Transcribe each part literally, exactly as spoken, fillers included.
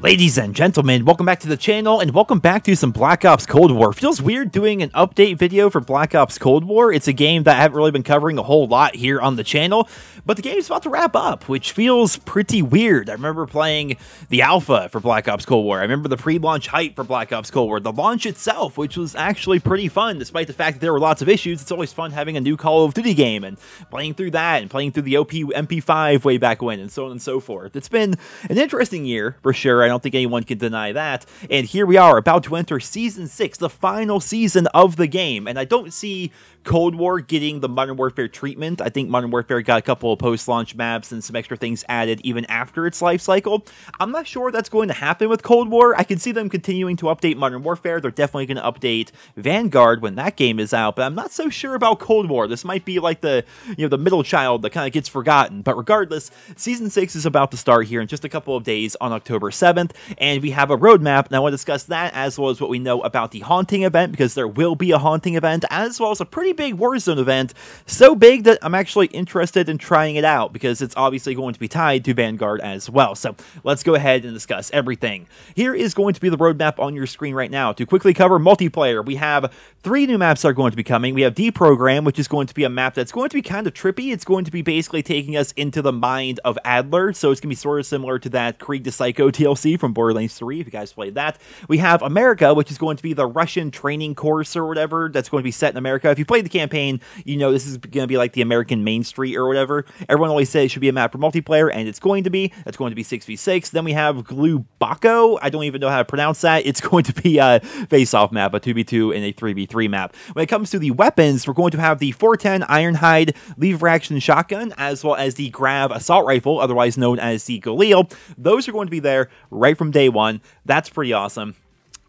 Ladies and gentlemen, welcome back to the channel and welcome back to some Black Ops Cold War. Feels weird doing an update video for Black Ops Cold War. It's a game that I haven't really been covering a whole lot here on the channel, but the game's about to wrap up, which feels pretty weird. I remember playing the alpha for Black Ops Cold War. I remember the pre-launch hype for Black Ops Cold War, the launch itself, which was actually pretty fun, despite the fact that there were lots of issues. It's always fun having a new Call of Duty game and playing through that and playing through the O P M P five way back when and so on and so forth. It's been an interesting year for sure. I don't I think anyone can deny that. And here we are about to enter season six, the final season of the game. And I don't see Cold War getting the Modern Warfare treatment. I think Modern Warfare got a couple of post-launch maps and some extra things added even after its life cycle. I'm not sure that's going to happen with Cold War. I can see them continuing to update Modern Warfare. They're definitely going to update Vanguard when that game is out, but I'm not so sure about Cold War. This might be like the, you know, the middle child that kind of gets forgotten. But regardless, season six is about to start here in just a couple of days on October seventh. And we have a roadmap, and I want to discuss that as well as what we know about the Haunting event, because there will be a Haunting event, as well as a pretty big Warzone event, so big that I'm actually interested in trying it out, because it's obviously going to be tied to Vanguard as well. So let's go ahead and discuss everything. Here is going to be the roadmap on your screen right now. To quickly cover multiplayer, we have three new maps that are going to be coming. We have D Program, which is going to be a map that's going to be kind of trippy. It's going to be basically taking us into the mind of Adler, so it's going to be sort of similar to that Krieg the Psycho D L C from Borderlands three, if you guys played that. We have America, which is going to be the Russian training course or whatever that's going to be set in America. If you played the campaign, you know this is going to be like the American Main Street or whatever. Everyone always says it should be a map for multiplayer, and it's going to be. That's going to be six v six. Then we have Glubaco. I don't even know how to pronounce that. It's going to be a face-off map, a two v two and a three v three map. When it comes to the weapons, we're going to have the four ten Ironhide lever-action shotgun, as well as the Grav Assault Rifle, otherwise known as the Galil. Those are going to be there right Right from day one. That's pretty awesome.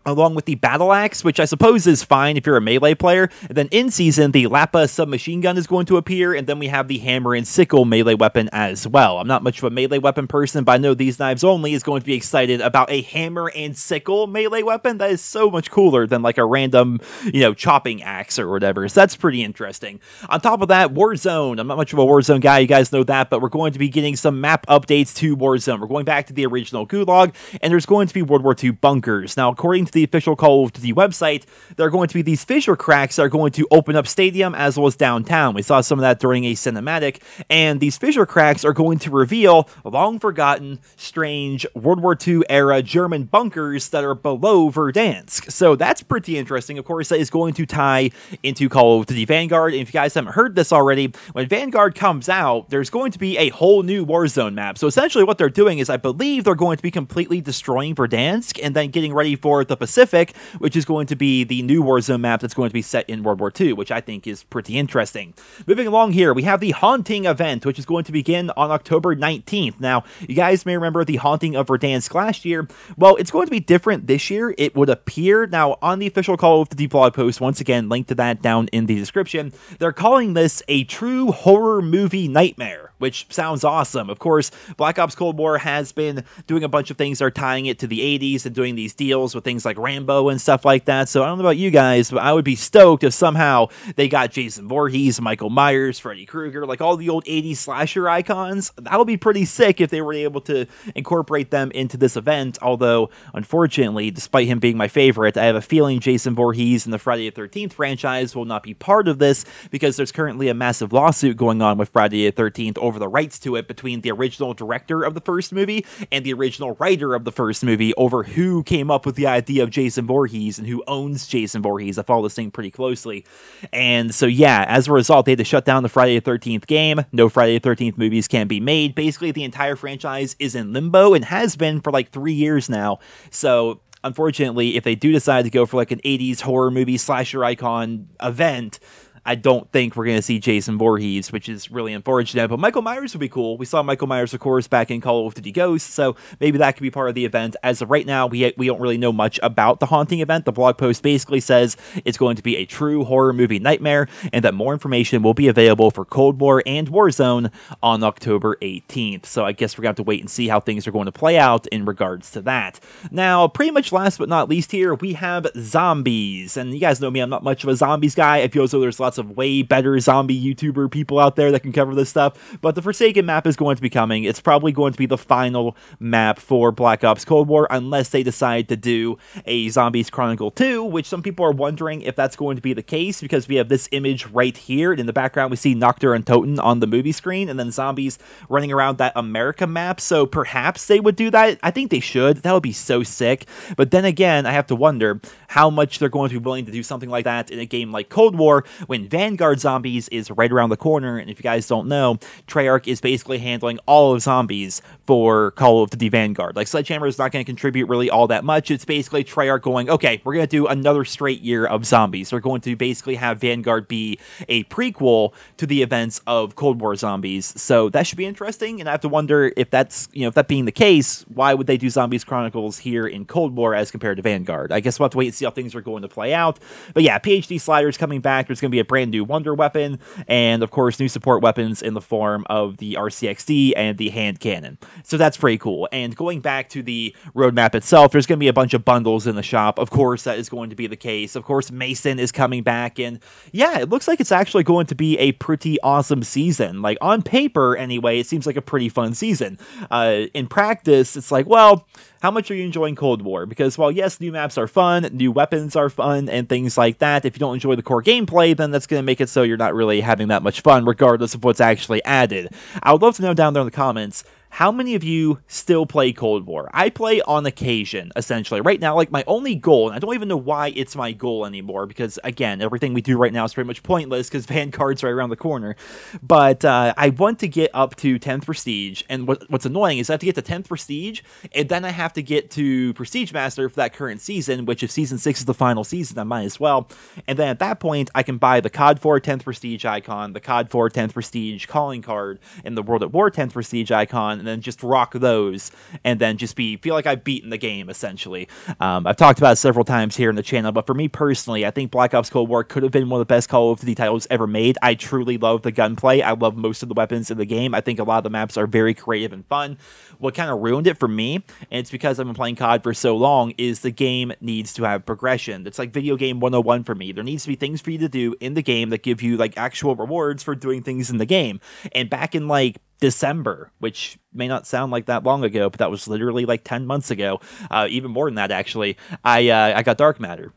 Along with the battle axe, which I suppose is fine if you're a melee player. And then in season, the Lapa submachine gun is going to appear, and then we have the hammer and sickle melee weapon as well. I'm not much of a melee weapon person, but I know These Knives Only is going to be excited about a hammer and sickle melee weapon. That is so much cooler than like a random, you know, chopping axe or whatever. So that's pretty interesting. On top of that, Warzone. I'm not much of a Warzone guy, you guys know that, but we're going to be getting some map updates to Warzone. We're going back to the original Gulag, and there's going to be World War Two bunkers. Now, according to the official Call of Duty website, there are going to be these fissure cracks that are going to open up stadium as well as downtown. We saw some of that during a cinematic, and these fissure cracks are going to reveal long forgotten, strange World War Two era German bunkers that are below Verdansk. So that's pretty interesting. Of course, that is going to tie into Call of Duty Vanguard. And if you guys haven't heard this already, when Vanguard comes out, there's going to be a whole new Warzone map. So essentially what they're doing is I believe they're going to be completely destroying Verdansk and then getting ready for the Pacific, which is going to be the new Warzone map that's going to be set in World War Two, which I think is pretty interesting. Moving along here, we have the Haunting event, which is going to begin on October nineteenth. Now, you guys may remember the Haunting of Verdansk last year. Well, it's going to be different this year, it would appear. Now, on the official Call of Duty blog post, once again, link to that down in the description, they're calling this a true horror movie nightmare, which sounds awesome. Of course, Black Ops Cold War has been doing a bunch of things that are tying it to the eighties and doing these deals with things like Rambo and stuff like that. So I don't know about you guys, but I would be stoked if somehow they got Jason Voorhees, Michael Myers, Freddy Krueger, like all the old eighties slasher icons. That would be pretty sick if they were able to incorporate them into this event, although unfortunately, despite him being my favorite, I have a feeling Jason Voorhees and the Friday the thirteenth franchise will not be part of this, because there's currently a massive lawsuit going on with Friday the thirteenth over the rights to it between the original director of the first movie and the original writer of the first movie over who came up with the idea of Jason Voorhees and who owns Jason Voorhees. I follow this thing pretty closely. And so, yeah, as a result, they had to shut down the Friday the thirteenth game. No Friday the thirteenth movies can be made. Basically, the entire franchise is in limbo and has been for like three years now. So, unfortunately, if they do decide to go for like an eighties horror movie slasher icon event, I don't think we're going to see Jason Voorhees, which is really unfortunate. But Michael Myers would be cool. We saw Michael Myers, of course, back in Call of Duty Ghosts, so maybe that could be part of the event. As of right now, we, we don't really know much about the Haunting event. The blog post basically says it's going to be a true horror movie nightmare, and that more information will be available for Cold War and Warzone on October eighteenth. So I guess we're going to have to wait and see how things are going to play out in regards to that. Now, pretty much last but not least here, we have Zombies. And you guys know me, I'm not much of a Zombies guy. I feel as though there's lots lots of way better zombie YouTuber people out there that can cover this stuff. But the Forsaken map is going to be coming. It's probably going to be the final map for Black Ops Cold War, unless they decide to do a Zombies Chronicle two, which some people are wondering if that's going to be the case, because we have this image right here, and in the background we see Nocturne and Toten on the movie screen, and then zombies running around that America map. So perhaps they would do that. I think they should. That would be so sick. But then again, I have to wonder how much they're going to be willing to do something like that in a game like Cold War, when Vanguard Zombies is right around the corner. And if you guys don't know, Treyarch is basically handling all of zombies for Call of Duty Vanguard. Like, Sledgehammer is not going to contribute really all that much. It's basically Treyarch going, okay, we're going to do another straight year of zombies. They're going to basically have Vanguard be a prequel to the events of Cold War Zombies. So that should be interesting. And I have to wonder if that's, you know, if that being the case, why would they do Zombies Chronicles here in Cold War as compared to Vanguard? I guess we'll have to wait and see how things are going to play out. But yeah, P H D Slider's coming back. There's going to be a brand new Wonder Weapon, and of course, new support weapons in the form of the R C X D and the hand cannon. So that's pretty cool. And going back to the roadmap itself, there's going to be a bunch of bundles in the shop. Of course, that is going to be the case. Of course, Mason is coming back, and yeah, it looks like it's actually going to be a pretty awesome season. Like, on paper, anyway, it seems like a pretty fun season. Uh, in practice, it's like, well, how much are you enjoying Cold War? Because while, yes, new maps are fun, new weapons are fun, and things like that, if you don't enjoy the core gameplay, then that's going to make it so you're not really having that much fun, regardless of what's actually added. I would love to know down there in the comments, how many of you still play Cold War? I play on occasion, essentially. Right now, like, my only goal, and I don't even know why it's my goal anymore, because, again, everything we do right now is pretty much pointless, because Vanguard's right around the corner. But uh, I want to get up to tenth Prestige, and what, what's annoying is I have to get to tenth Prestige, and then I have to get to Prestige Master for that current season, which if Season six is the final season, I might as well. And then at that point, I can buy the C O D four tenth Prestige icon, the C O D four tenth Prestige calling card, and the World at War tenth Prestige icon, and then just rock those, and then just be feel like I've beaten the game, essentially. Um, I've talked about it several times here in the channel, but for me personally, I think Black Ops Cold War could have been one of the best Call of Duty titles ever made. I truly love the gunplay. I love most of the weapons in the game. I think a lot of the maps are very creative and fun. What kind of ruined it for me, and it's because I've been playing C O D for so long, is the game needs to have progression. It's like video game one oh one for me. There needs to be things for you to do in the game that give you, like, actual rewards for doing things in the game. And back in, like, December, which may not sound like that long ago, but that was literally like ten months ago, uh, even more than that, actually, I, uh, I got Dark Matter.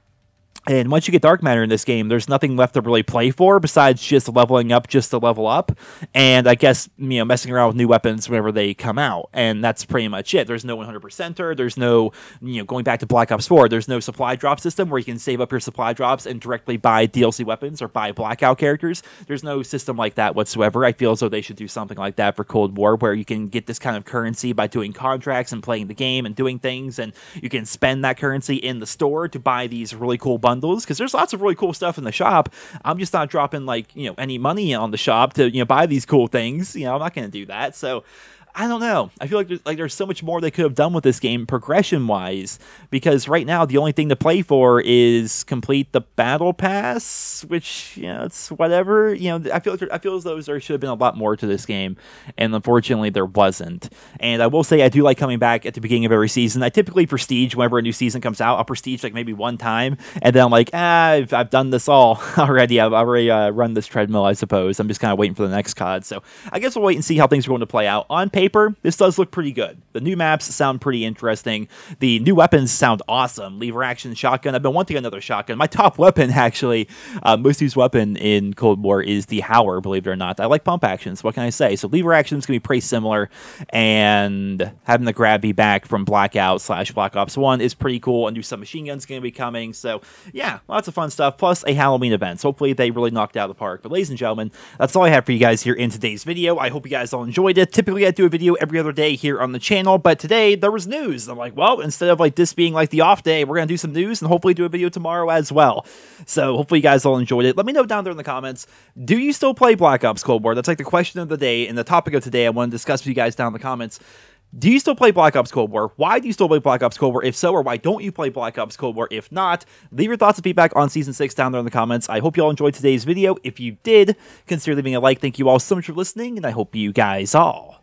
And once you get Dark Matter in this game, there's nothing left to really play for besides just leveling up just to level up. And I guess, you know, messing around with new weapons whenever they come out. And that's pretty much it. There's no one hundred percenter. There's no, you know, going back to Black Ops four, there's no supply drop system where you can save up your supply drops and directly buy D L C weapons or buy Blackout characters. There's no system like that whatsoever. I feel as though they should do something like that for Cold War, where you can get this kind of currency by doing contracts and playing the game and doing things. And you can spend that currency in the store to buy these really cool bundles. Bundles, because there's lots of really cool stuff in the shop. I'm just not dropping, like, you know, any money on the shop to, you know, buy these cool things. You know, I'm not going to do that. So I don't know. I feel like there's, like there's so much more they could have done with this game progression-wise, because right now the only thing to play for is complete the battle pass, which, you know, it's whatever. You know, I feel like there, I feel as though there should have been a lot more to this game, and unfortunately there wasn't. And I will say I do like coming back at the beginning of every season. I typically prestige whenever a new season comes out. I'll prestige like maybe one time, and then I'm like, ah, I've, I've done this all already. I've already uh, run this treadmill, I suppose. I'm just kind of waiting for the next C O D. So I guess we'll wait and see how things are going to play out. On paper, Paper, this does look pretty good. The new maps sound pretty interesting. The new weapons sound awesome. Lever action shotgun. I've been wanting another shotgun. My top weapon, actually, uh, most used weapon in Cold War is the Howler, believe it or not. I like pump actions. What can I say? So lever action is going to be pretty similar, and having the grabby back from Blackout slash Black Ops one is pretty cool. A new submachine gun is going to be coming. So yeah, lots of fun stuff, plus a Halloween event. So hopefully they really knocked it out of the park. But ladies and gentlemen, that's all I have for you guys here in today's video. I hope you guys all enjoyed it. Typically, I do a video every other day here on the channel, but today there was news. I'm like, well, instead of like this being like the off day, we're gonna do some news and hopefully do a video tomorrow as well. So hopefully you guys all enjoyed it. Let me know down there in the comments, do you still play Black Ops Cold War? That's like the question of the day and the topic of today I want to discuss with you guys down in the comments. Do you still play Black Ops Cold War? Why do you still play Black Ops Cold War if so, or why don't you play Black Ops Cold War if not? Leave your thoughts and feedback on Season six down there in the comments. I hope you all enjoyed today's video. If you did, consider leaving a like. Thank you all so much for listening, and I hope you guys all